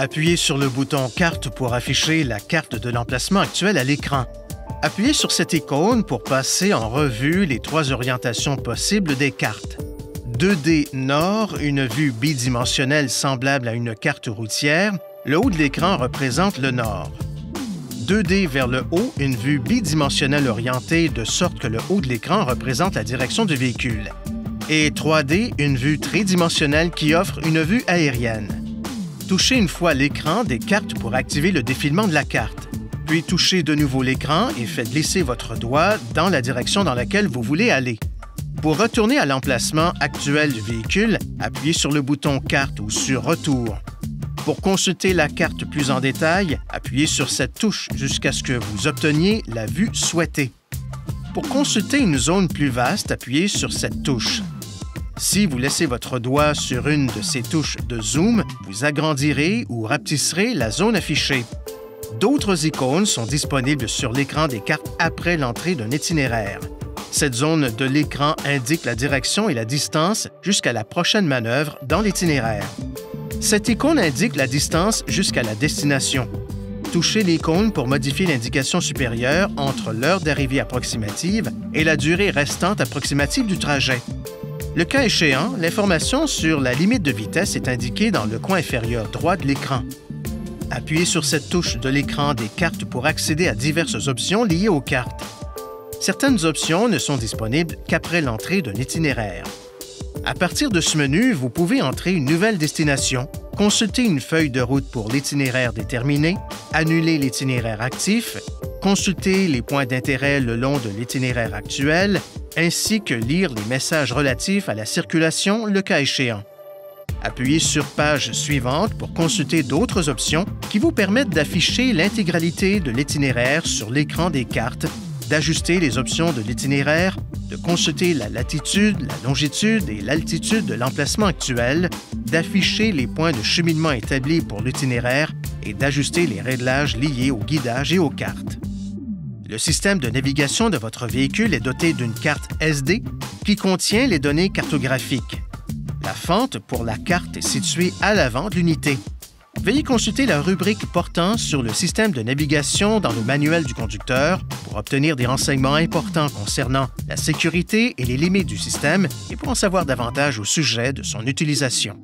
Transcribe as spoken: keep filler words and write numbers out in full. Appuyez sur le bouton « Carte » pour afficher la carte de l'emplacement actuel à l'écran. Appuyez sur cette icône pour passer en revue les trois orientations possibles des cartes. deux D Nord, une vue bidimensionnelle semblable à une carte routière. Le haut de l'écran représente le nord. deux D vers le haut, une vue bidimensionnelle orientée de sorte que le haut de l'écran représente la direction du véhicule. Et trois D, une vue tridimensionnelle qui offre une vue aérienne. Touchez une fois l'écran des cartes pour activer le défilement de la carte. Puis touchez de nouveau l'écran et faites glisser votre doigt dans la direction dans laquelle vous voulez aller. Pour retourner à l'emplacement actuel du véhicule, appuyez sur le bouton « Carte » ou sur « Retour ». Pour consulter la carte plus en détail, appuyez sur cette touche jusqu'à ce que vous obteniez la vue souhaitée. Pour consulter une zone plus vaste, appuyez sur cette touche. Si vous laissez votre doigt sur une de ces touches de zoom, vous agrandirez ou rapetisserez la zone affichée. D'autres icônes sont disponibles sur l'écran des cartes après l'entrée d'un itinéraire. Cette zone de l'écran indique la direction et la distance jusqu'à la prochaine manœuvre dans l'itinéraire. Cette icône indique la distance jusqu'à la destination. Touchez l'icône pour modifier l'indication supérieure entre l'heure d'arrivée approximative et la durée restante approximative du trajet. Le cas échéant, l'information sur la limite de vitesse est indiquée dans le coin inférieur droit de l'écran. Appuyez sur cette touche de l'écran des cartes pour accéder à diverses options liées aux cartes. Certaines options ne sont disponibles qu'après l'entrée d'un itinéraire. À partir de ce menu, vous pouvez entrer une nouvelle destination, consulter une feuille de route pour l'itinéraire déterminé, annuler l'itinéraire actif, consulter les points d'intérêt le long de l'itinéraire actuel, ainsi que lire les messages relatifs à la circulation, le cas échéant. Appuyez sur « Page suivante » pour consulter d'autres options qui vous permettent d'afficher l'intégralité de l'itinéraire sur l'écran des cartes, d'ajuster les options de l'itinéraire, de consulter la latitude, la longitude et l'altitude de l'emplacement actuel, d'afficher les points de cheminement établis pour l'itinéraire et d'ajuster les réglages liés au guidage et aux cartes. Le système de navigation de votre véhicule est doté d'une carte S D qui contient les données cartographiques. La fente pour la carte est située à l'avant de l'unité. Veuillez consulter la rubrique portant sur le système de navigation dans le manuel du conducteur pour obtenir des renseignements importants concernant la sécurité et les limites du système et pour en savoir davantage au sujet de son utilisation.